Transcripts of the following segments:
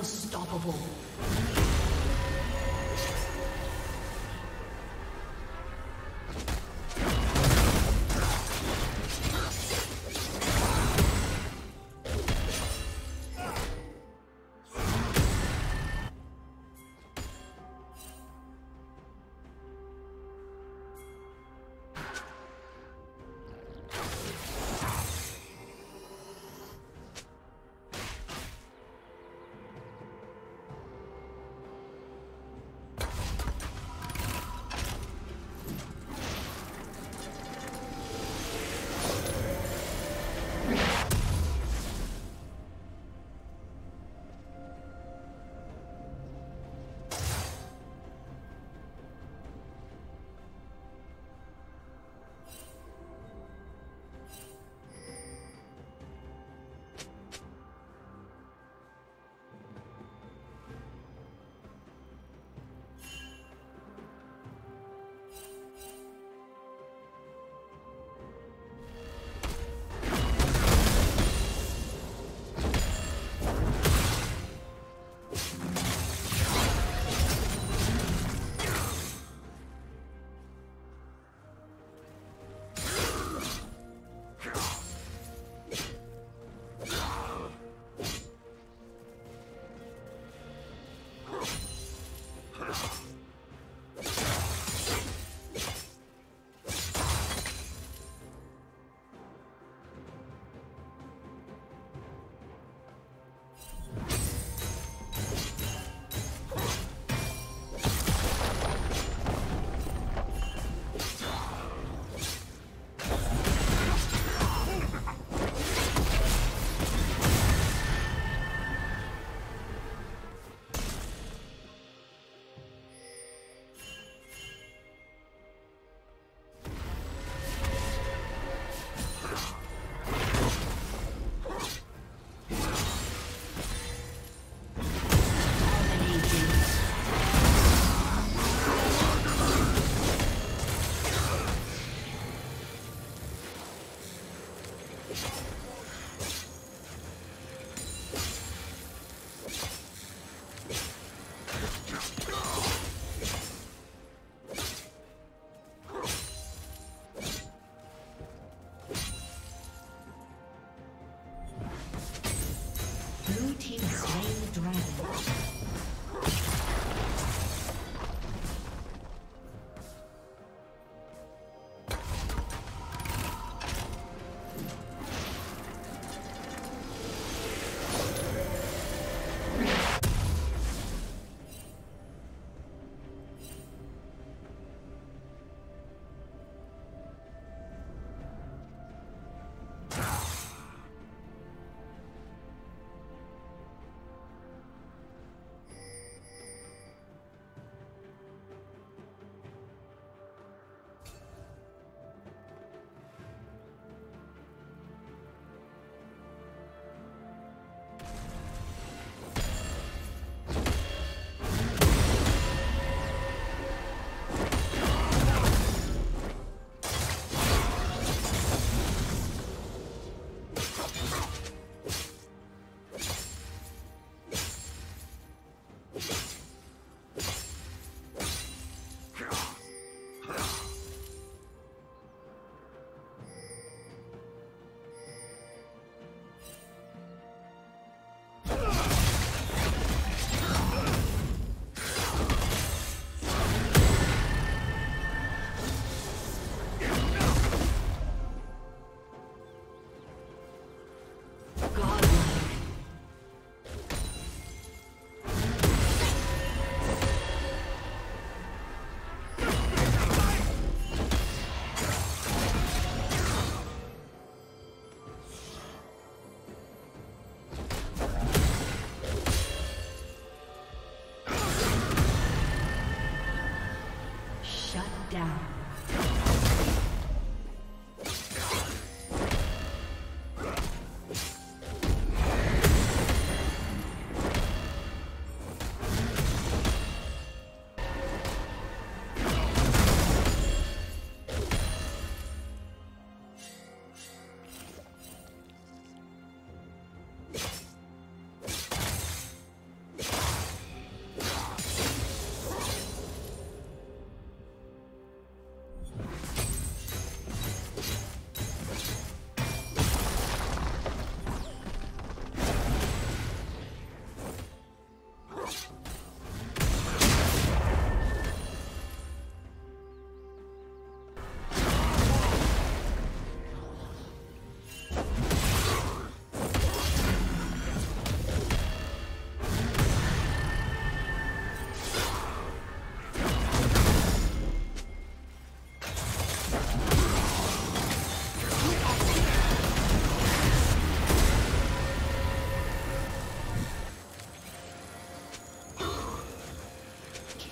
Unstoppable.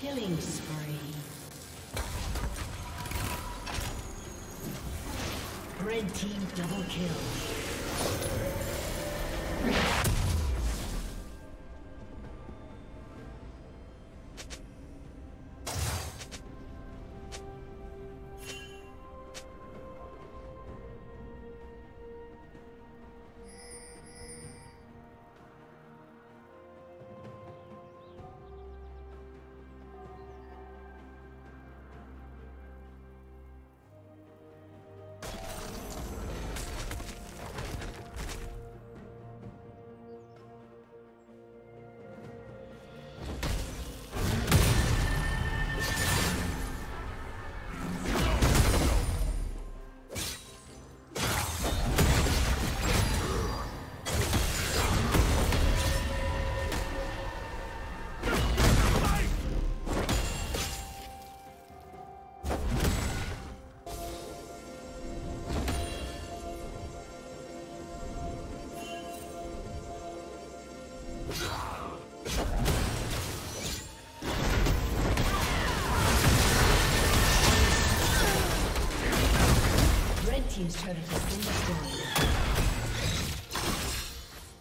Killing spree. Red team double kill. Team's turret has been destroyed. Blue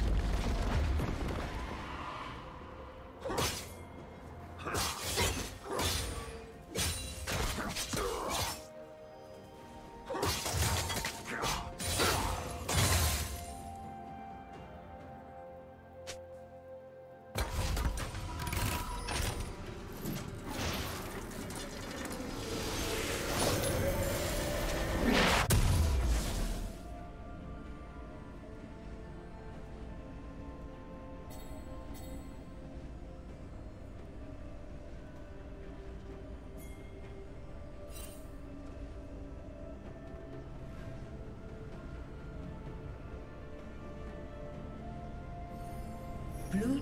Blue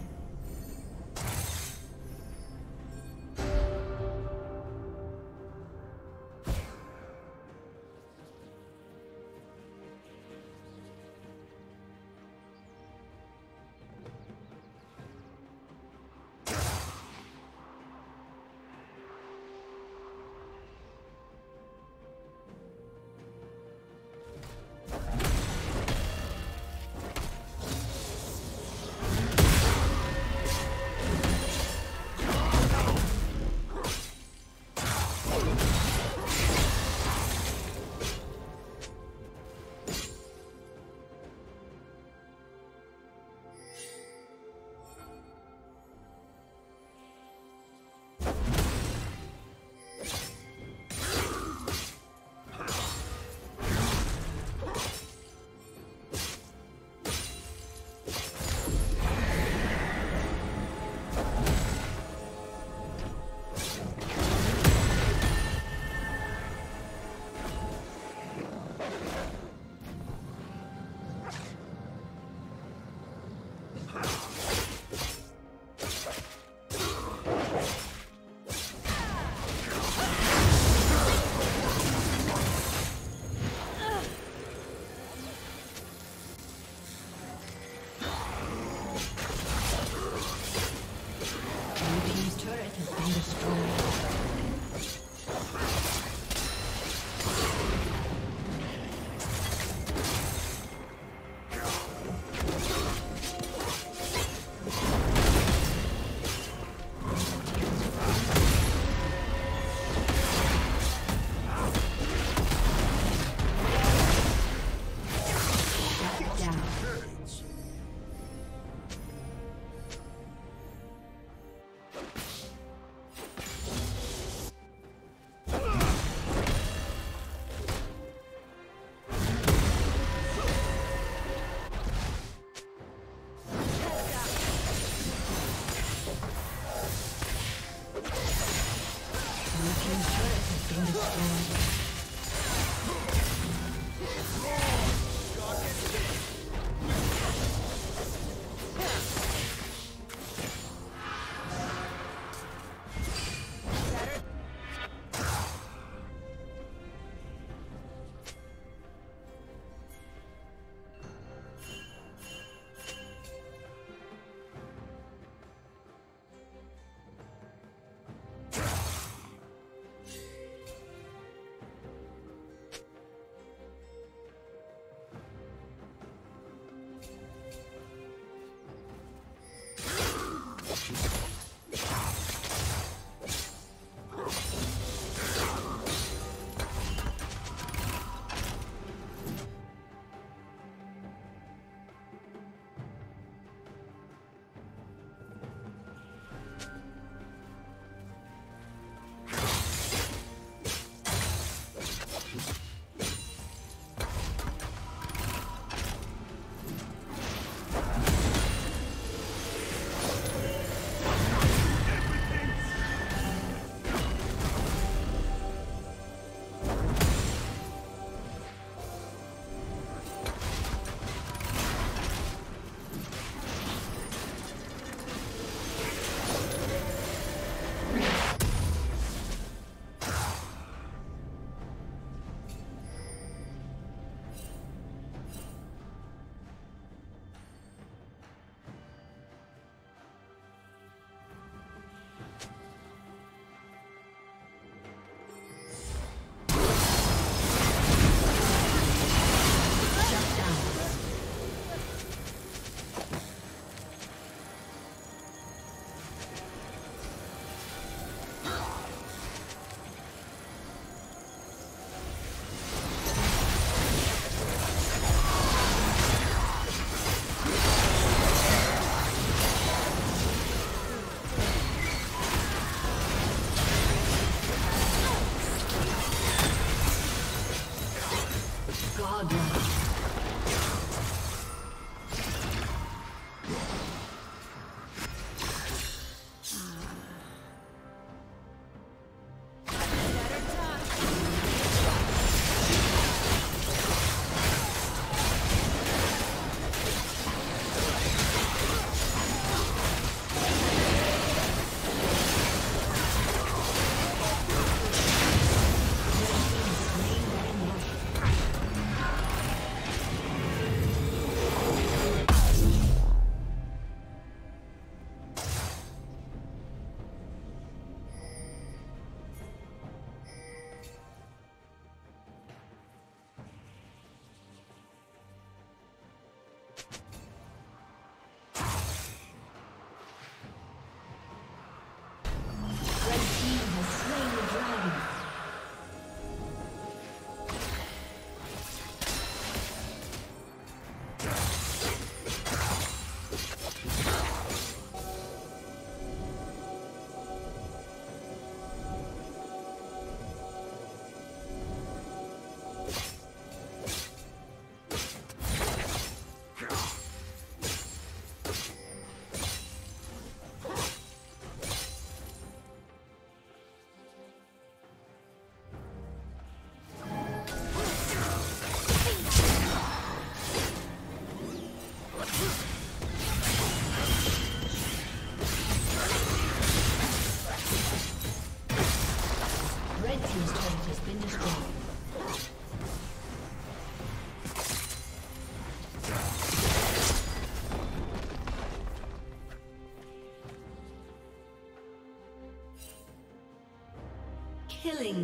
Killing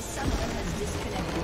Someone has disconnected.